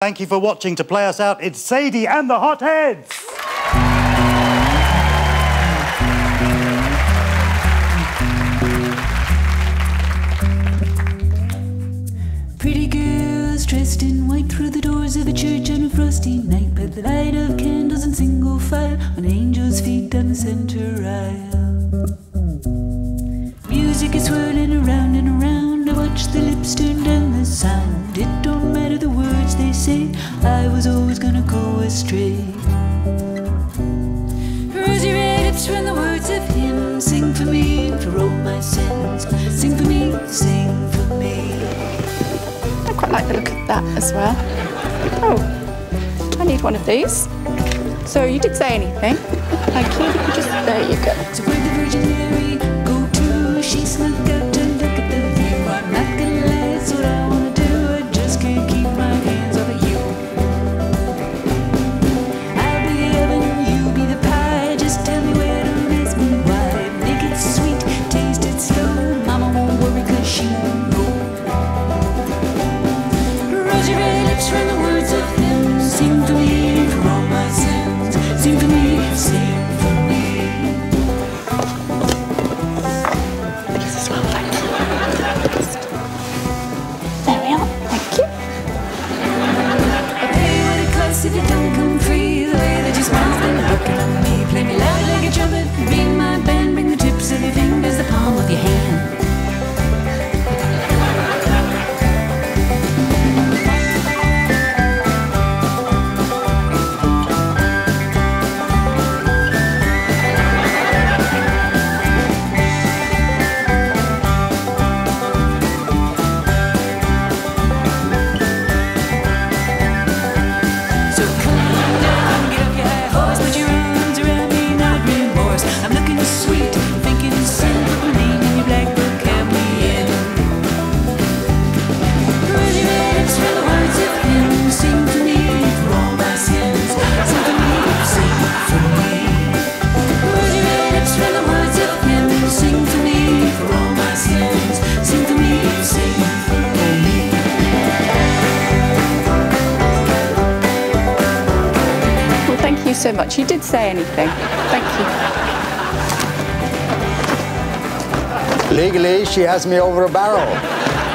Thank you for watching. To play us out, it's Sadie and the Hotheads. Pretty girls dressed in white through the doors of a church on a frosty night, by the light of candles in single file, on angels' feet down the center aisle. Music is swirling around and around. I watch the lips turn down the sound. It don't matter the words they say, I was always gonna go astray. Rosy red lips from the words of him. Sing for me, for all my sins. Sing for me, sing for me. I quite like the look of that as well. Oh, I need one of these. So you did say anything. Thank you. Just, there you go. So where'd the Virgin Mary go to? She snuck out to look at the view. I'm not gonna lie, that's what I wanna do. I just can't keep my hands off of you. I'll be the oven, you be the pie. Just tell me where, don't ask me why. Make it sweet, taste it slow. Mama won't worry 'cause she won't know. Rosy red lips from the words of him. Sing to me for all my sins. Sing to me, sing for me. These smell like breakfast. There we are, thank you. I pay what it costs if you don't come free. The way that you smile's been looking on me. Play me loud like a trumpet, be my band. Bring the tips of your fingers, the palm of your hand. Thank you so much. You did say anything. Thank you. Legally, she has me over a barrel.